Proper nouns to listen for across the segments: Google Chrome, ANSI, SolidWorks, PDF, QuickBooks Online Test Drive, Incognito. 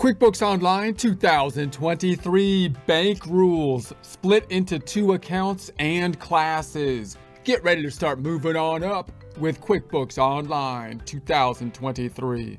QuickBooks Online 2023 Bank Rules, split into two accounts and classes. Get ready to start moving on up with QuickBooks Online 2023.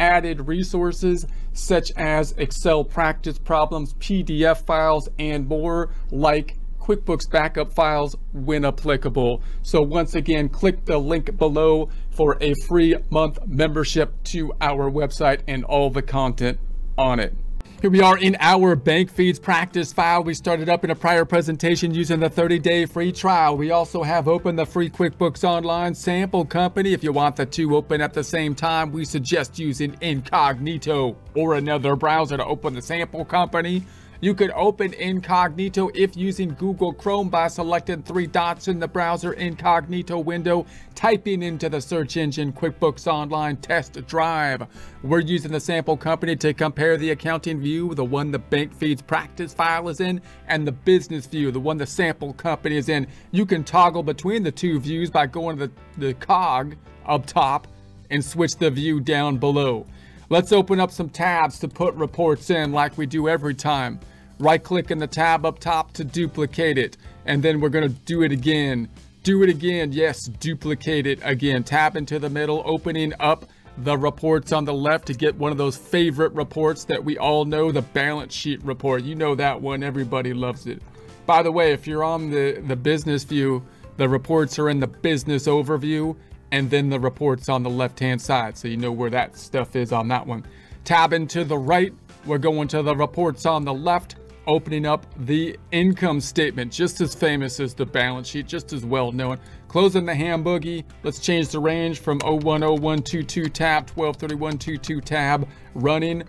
added resources such as Excel practice problems, PDF files, and more, like QuickBooks backup files when applicable. So once again, click the link below for a free month membership to our website and all the content on it. Here we are in our bank feeds practice file. We started up in a prior presentation using the 30-day free trial. We also have opened the free QuickBooks Online sample company. If you want the two open at the same time, we suggest using Incognito or another browser to open the sample company. You could open Incognito if using Google Chrome by selecting three dots in the browser Incognito window, typing into the search engine QuickBooks Online Test Drive. We're using the sample company to compare the accounting view, the one the bank feeds practice file is in, and the business view, the one the sample company is in. You can toggle between the two views by going to the cog up top and switch the view down below. Let's open up some tabs to put reports in like we do every time. Right click in the tab up top to duplicate it. And then we're gonna do it again. Do it again, yes, duplicate it again. Tap into the middle, opening up the reports on the left to get one of those favorite reports that we all know, the balance sheet report. You know that one, everybody loves it. By the way, if you're on the business view, the reports are in the business overview, and then the reports on the left-hand side, so you know where that stuff is on that one. Tabbing to the right, we're going to the reports on the left, opening up the income statement, just as famous as the balance sheet, just as well known. Closing the ham boogie, let's change the range from 010122 tab, 123122 tab, running,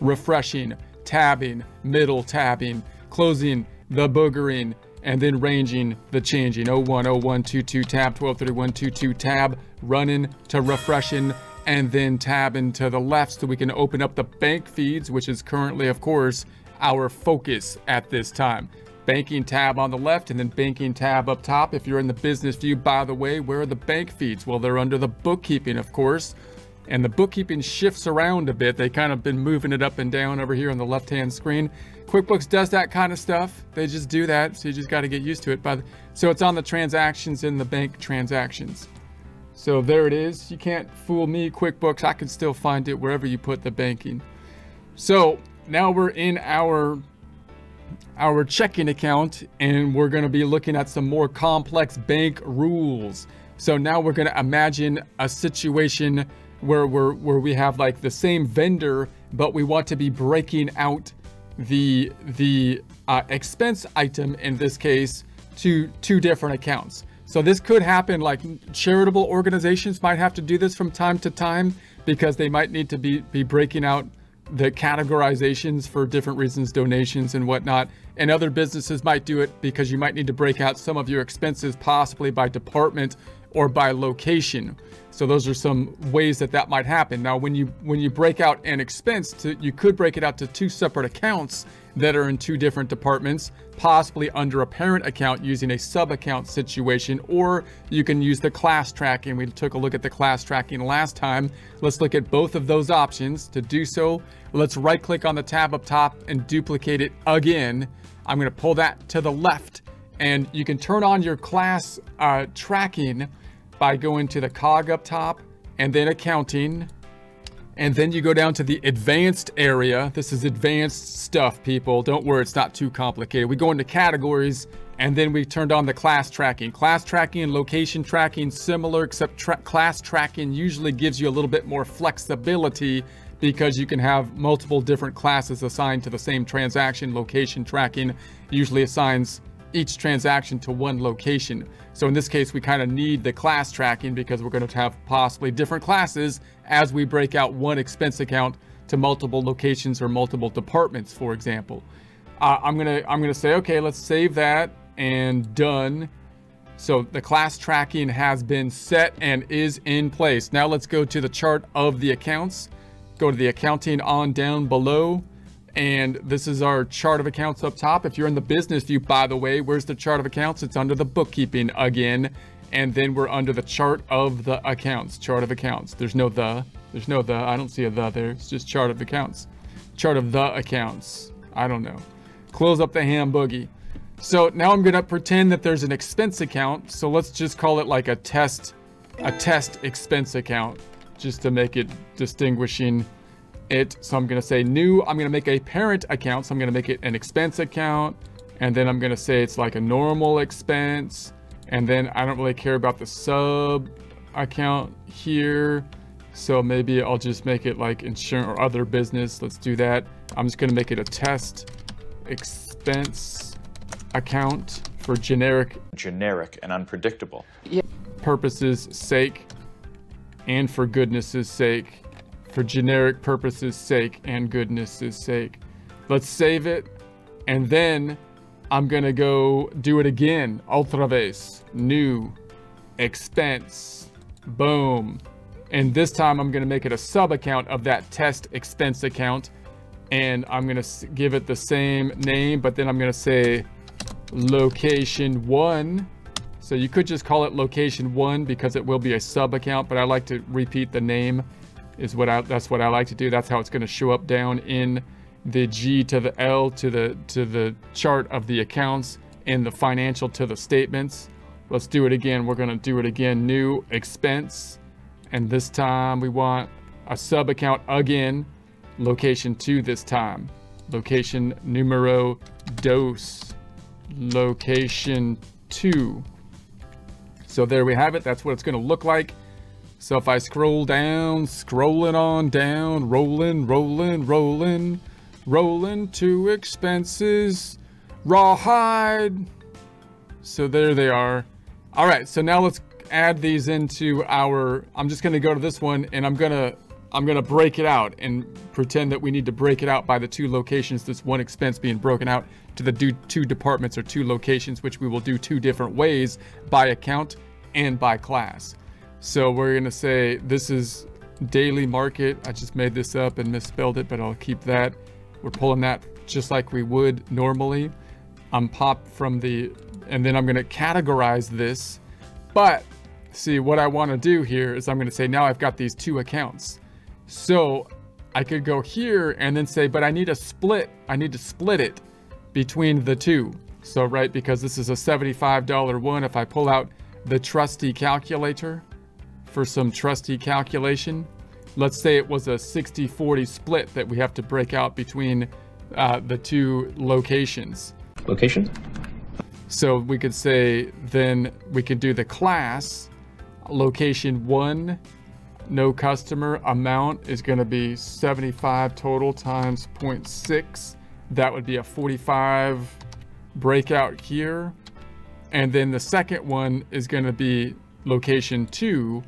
refreshing, tabbing, middle tabbing, closing the boogering, and then ranging the changing. 010122 tab, 123122 tab, running to refreshing, and then tabbing to the left so we can open up the bank feeds, which is currently, of course, our focus at this time. Banking tab on the left and then banking tab up top. If you're in the business view, by the way, where are the bank feeds? Well, they're under the bookkeeping, of course, and the bookkeeping shifts around a bit. They kind of been moving it up and down over here on the left-hand screen. QuickBooks does that kind of stuff. They just do that, so you just got to get used to it. So it's on the transactions in the bank transactions. So there it is. You can't fool me, QuickBooks. I can still find it wherever you put the banking. So now we're in our checking account, and we're going to be looking at some more complex bank rules. So now we're going to imagine a situation where we have like the same vendor, but we want to be breaking out the expense item, in this case, to two different accounts. So this could happen, like charitable organizations might have to do this from time to time because they might need to be breaking out the categorizations for different reasons, donations and whatnot. And other businesses might do it because you might need to break out some of your expenses, possibly by department or by location. So those are some ways that that might happen. Now, when you break out an expense, you could break it out to two separate accounts that are in two different departments, possibly under a parent account using a sub-account situation, or you can use the class tracking. We took a look at the class tracking last time. Let's look at both of those options. To do so, let's right-click on the tab up top and duplicate it again. I'm gonna pull that to the left, and you can turn on your class tracking by going to the cog up top and then accounting. And then you go down to the advanced area. This is advanced stuff, people. Don't worry, it's not too complicated. We go into categories, and then we turned on the class tracking. Class tracking and location tracking, similar, except class tracking usually gives you a little bit more flexibility because you can have multiple different classes assigned to the same transaction. Location tracking usually assigns each transaction to one location. So in this case, we kind of need the class tracking because we're going to have possibly different classes as we break out one expense account to multiple locations or multiple departments, for example. I'm gonna say, okay, let's save that and done. So the class tracking has been set and is in place. Now let's go to the chart of the accounts. Go to the accounting on down below. And this is our chart of accounts up top. If you're in the business view, by the way, where's the chart of accounts? It's under the bookkeeping again. And then we're under the chart of the accounts, chart of accounts. There's no the, I don't see a the there. It's just chart of accounts, chart of the accounts. I don't know. Close up the ham boogie. So now I'm gonna pretend that there's an expense account. So let's just call it like a test expense account, just to make it distinguishing it. So I'm gonna say new, I'm gonna make a parent account. So I'm gonna make it an expense account. And then I'm gonna say it's like a normal expense. And then I don't really care about the sub account here. So maybe I'll just make it like insurance or other business. Let's do that. I'm just gonna make it a test expense account for generic and unpredictable purposes sake, and for goodness' sake, for generic purposes sake and goodness' sake. Let's save it, and then I'm gonna go do it again. Otra vez, new expense, boom. And this time I'm gonna make it a sub account of that test expense account, and I'm gonna give it the same name, but then I'm gonna say location one. So you could just call it location one because it will be a sub account, but I like to repeat the name is what that's what I like to do. That's how it's going to show up down in the G to the L to the chart of the accounts and the financial to the statements. Let's do it again. We're going to do it again, new expense, and this time we want a sub account again, location two this time, location numero dos, location two. So there we have it. That's what it's going to look like. So if I scroll down, scrolling on down, rolling to expenses, rawhide. So there they are. All right, so now let's add these into our, I'm just going to go to this one and I'm going to break it out and pretend that we need to break it out by the two locations. This one expense being broken out to the two departments or two locations, which we will do two different ways, by account and by class. So we're going to say this is daily market. I just made this up and misspelled it, but I'll keep that. We're pulling that just like we would normally. I'm pop from the, and then I'm going to categorize this. But see, what I want to do here is I'm going to say, now I've got these two accounts. So I could go here and then say, but I need a split. I need to split it between the two. So, right, because this is a $75 one. If I pull out the trusty calculator for some trusty calculation, let's say it was a 60-40 split that we have to break out between the two locations. Location? So we could say, then we could do the class, location one, no customer, amount is going to be 75 total times 0.6. That would be a 45 breakout here. And then the second one is going to be location two,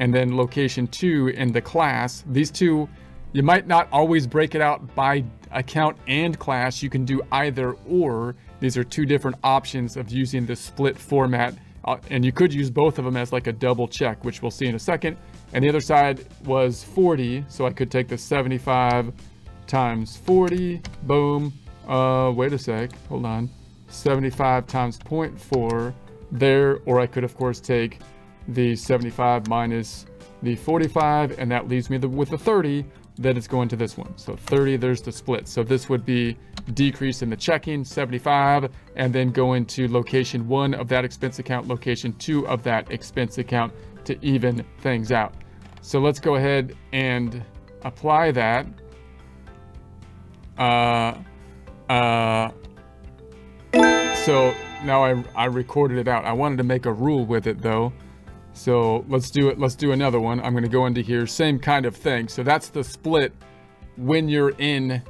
and then location two in the class. These two, you might not always break it out by account and class. You can do either or. These are two different options of using the split format. And you could use both of them as like a double check, which we'll see in a second. And the other side was 40. So I could take the 75 times 40, boom. Wait a sec, hold on. 75 times 0.4 there, or I could of course take the 75 minus the 45, and that leaves me with the 30 that is going to this one. So 30, there's the split. So this would be decrease in the checking, 75, and then go into location one of that expense account, location two of that expense account to even things out. So let's go ahead and apply that. So now I recorded it out. I wanted to make a rule with it though. So let's do it. Let's do another one. I'm going to go into here. Same kind of thing. So that's the split when you're in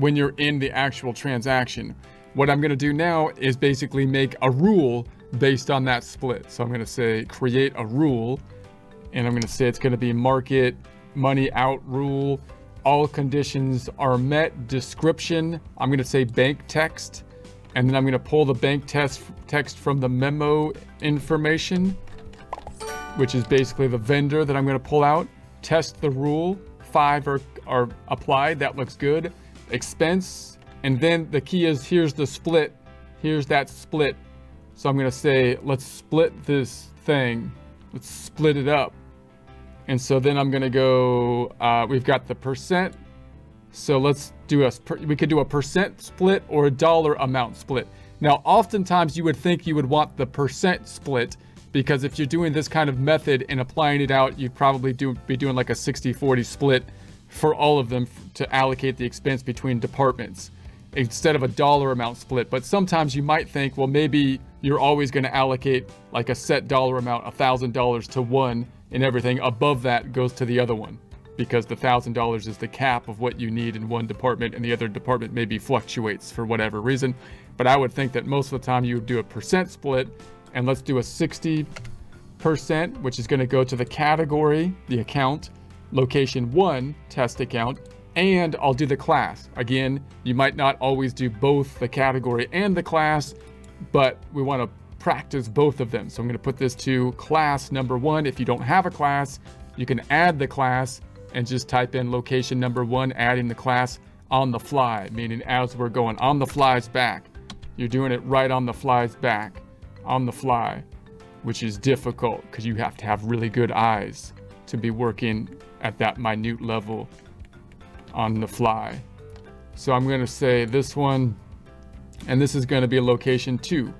the actual transaction. What I'm going to do now is basically make a rule based on that split. So I'm going to say create a rule, and I'm going to say it's going to be market money out rule. all conditions are met, description, I'm gonna say bank text, and then I'm gonna pull the bank text from the memo information, which is basically the vendor that I'm gonna pull out. Test the rule, 5 are applied, that looks good. Expense, and then the key is here's the split, here's that split. So I'm gonna say, let's split this thing, let's split it up. And so then I'm gonna go, we've got the percent. So let's do we could do a percent split or a dollar amount split. Now, oftentimes you would think you would want the percent split, because if you're doing this kind of method and applying it out, you'd probably be doing like a 60-40 split for all of them to allocate the expense between departments instead of a dollar amount split. But sometimes you might think, well, maybe you're always gonna allocate like a set dollar amount, $1,000 to one, and everything above that goes to the other one, because the $1,000 is the cap of what you need in one department, and the other department maybe fluctuates for whatever reason. But I would think that most of the time you would do a percent split, and let's do a 60%, which is gonna go to the category, the account, location one, test account, and I'll do the class. Again, you might not always do both the category and the class, but we wanna practice both of them. So I'm gonna put this to class number one. If you don't have a class, you can add the class and just type in location number one, adding the class on the fly, meaning as we're going on the fly's back. You're doing it right on the fly's back, on the fly, which is difficult because you have to have really good eyes to be working at that minute level on the fly. So I'm gonna say this one, and this is gonna be location two.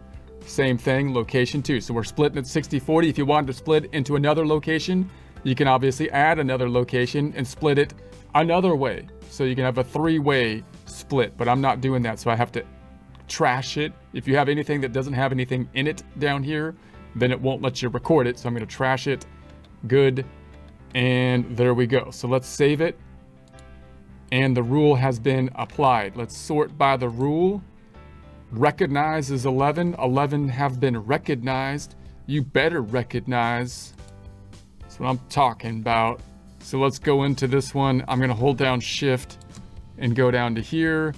Same thing, location two. So we're splitting it 60-40. If you wanted to split into another location, you can obviously add another location and split it another way. So you can have a three-way split, but I'm not doing that. So I have to trash it. If you have anything that doesn't have anything in it down here, then it won't let you record it. So I'm gonna trash it. Good. And there we go. So let's save it. And the rule has been applied. Let's sort by the rule. Recognize is 11. 11 have been recognized. You better recognize. That's what I'm talking about. So let's go into this one. I'm gonna hold down shift and go down to here,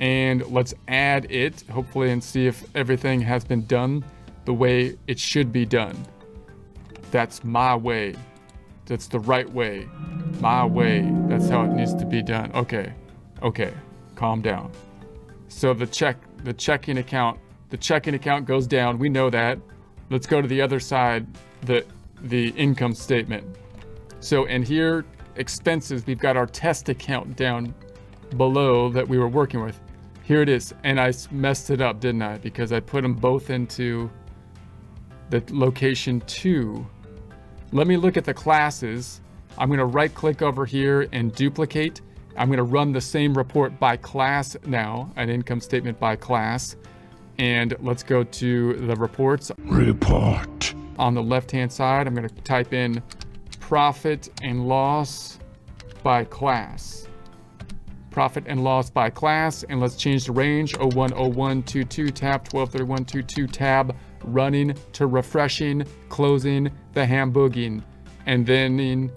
and let's add it, hopefully, and see if everything has been done the way it should be done. That's my way. That's the right way. My way. That's how it needs to be done. Okay. Okay. Calm down. So the checking account goes down. We know that. Let's go to the other side, the income statement. So in here, expenses, we've got our test account down below that we were working with. Here it is. And I messed it up, didn't I? Because I put them both into the location two. Let me look at the classes. I'm going to right click over here and duplicate. I'm going to run the same report by class now, an income statement by class. And let's go to the reports. Report. On the left-hand side, I'm going to type in profit and loss by class. Profit and loss by class. And let's change the range, 010122 tab, 123122 tab, running to refreshing, closing, the hamburging. And then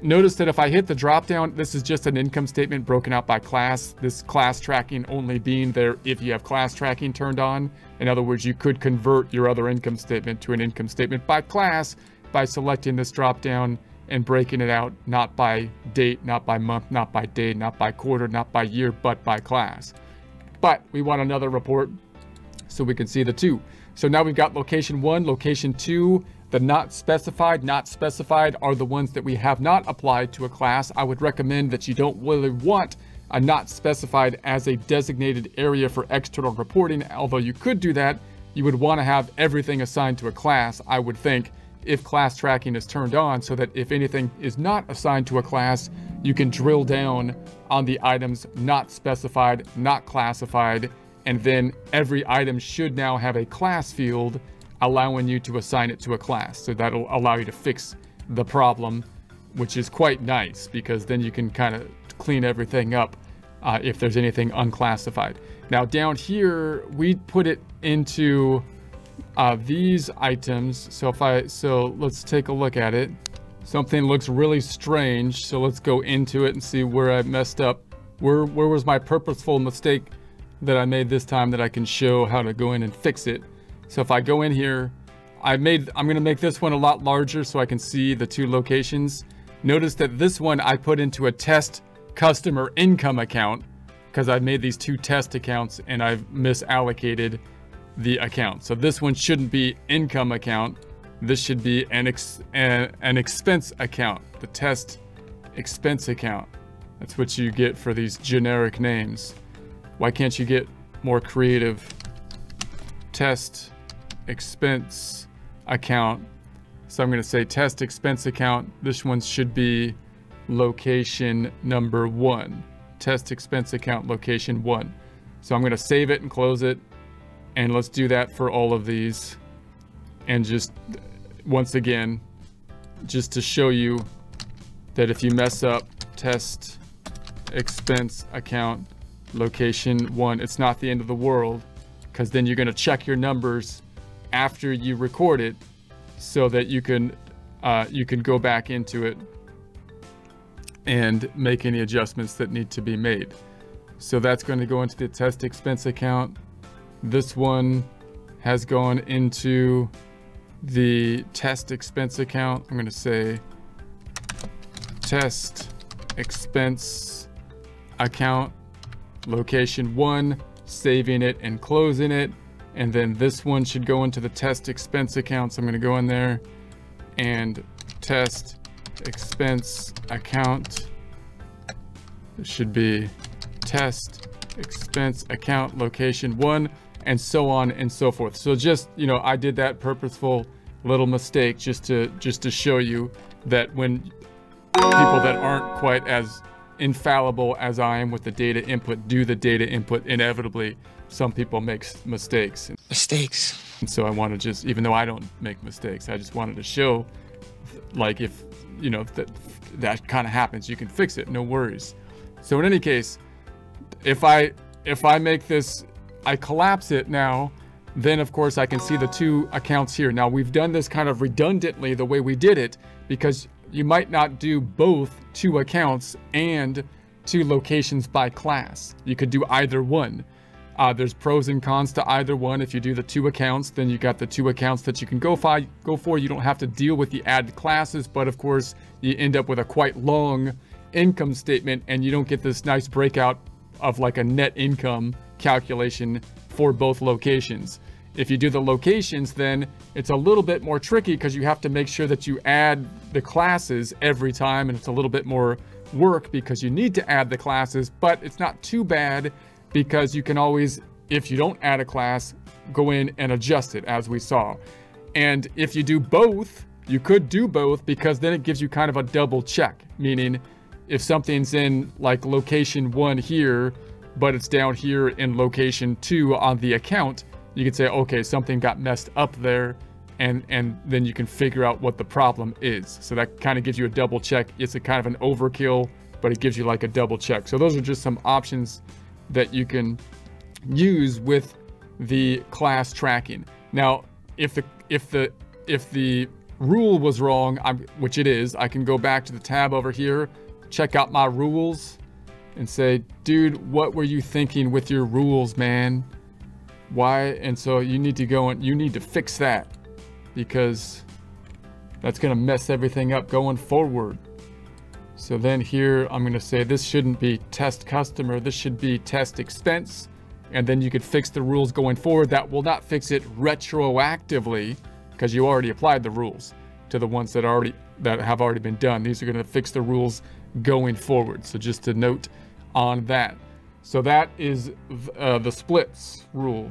notice that if I hit the drop down, this is just an income statement broken out by class. This class tracking only being there if you have class tracking turned on. In other words, you could convert your other income statement to an income statement by class by selecting this drop down and breaking it out, not by date, not by month, not by day, not by quarter, not by year, but by class. But we want another report so we can see the two. So now we've got location one, location two. The not specified are the ones that we have not applied to a class. I would recommend that you don't really want a not specified as a designated area for external reporting. Although you could do that, you would want to have everything assigned to a class, I would think, if class tracking is turned on, so that if anything is not assigned to a class, you can drill down on the items not specified, not classified, and then every item should now have a class field, allowing you to assign it to a class. So that'll allow you to fix the problem, which is quite nice, because then you can kind of clean everything up if there's anything unclassified. Now down here, we put it into these items. So let's take a look at it. Something looks really strange, so let's go into it and see where I messed up. Where was my purposeful mistake that I made this time that I can show how to go in and fix it? So if I go in here, I'm gonna make this one a lot larger so I can see the two locations. Notice that this one I put into a test customer income account because I've made these two test accounts and I've misallocated the account. So this one shouldn't be income account. This should be an expense account, the test expense account. That's what you get for these generic names. Why can't you get more creative? Test expense account. So I'm going to say test expense account. This one should be location number 1. Test expense account location 1. So I'm going to save it and close it. And let's do that for all of these. And just once again, just to show you that if you mess up test expense account location 1, it's not the end of the world, because then you're going to check your numbers after you record it so that you can go back into it and make any adjustments that need to be made. So that's going to go into the test expense account. This one has gone into the test expense account. I'm going to say test expense account location 1, saving it and closing it. And then this one should go into the test expense account. So I'm going to go in there and test expense account. It should be test expense account location 1, and so on and so forth. So just, you know, I did that purposeful little mistake just to show you that when people that aren't quite as infallible as I am with the data input do the data input, inevitably some people make mistakes. And so I want to just, even though I don't make mistakes, I just wanted to show, like, if you know that kind of happens, you can fix it, no worries. So in any case, if I make this, I collapse it now, then of course I can see the two accounts here. Now we've done this kind of redundantly the way we did it, because you might not do both two accounts and two locations by class. You could do either one. There's pros and cons to either one. If you do the two accounts, then you got the two accounts that you can go for. You don't have to deal with the add classes, but of course you end up with a quite long income statement and you don't get this nice breakout of like a net income calculation for both locations. If you do the locations, then it's a little bit more tricky because you have to make sure that you add the classes every time, and it's a little bit more work because you need to add the classes, but it's not too bad because you can always, if you don't add a class, go in and adjust it as we saw. And if you do both, you could do both, because then it gives you kind of a double check, meaning if something's in like location 1 here, but it's down here in location 2 on the account, you can say, okay, something got messed up there, and then you can figure out what the problem is. So that kind of gives you a double check. It's a kind of an overkill, but it gives you like a double check. So those are just some options that you can use with the class tracking. Now, if the rule was wrong, which it is, I can go back to the tab over here, check out my rules, and say, dude, what were you thinking with your rules, man? Why? And so you need to go and you need to fix that, because that's going to mess everything up going forward. So then here, I'm going to say this shouldn't be test customer. This should be test expense. And then you could fix the rules going forward. That will not fix it retroactively, because you already applied the rules to the ones that have already been done. These are going to fix the rules going forward. So just a note on that. So that is the splits rule.